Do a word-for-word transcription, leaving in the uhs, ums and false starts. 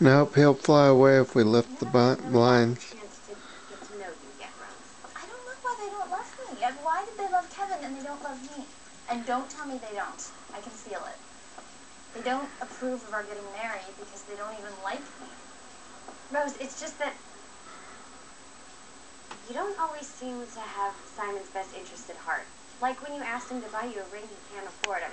Nope, he'll fly away if we lift the blinds. I don't know why they don't love me. Why did they love Kevin and they don't love me? And don't tell me they don't. I can feel it. They don't approve of our getting married because they don't even like me. Rose, it's just that you don't always seem to have Simon's best interest at heart. Like when you asked him to buy you a ring he can't afford. I mean,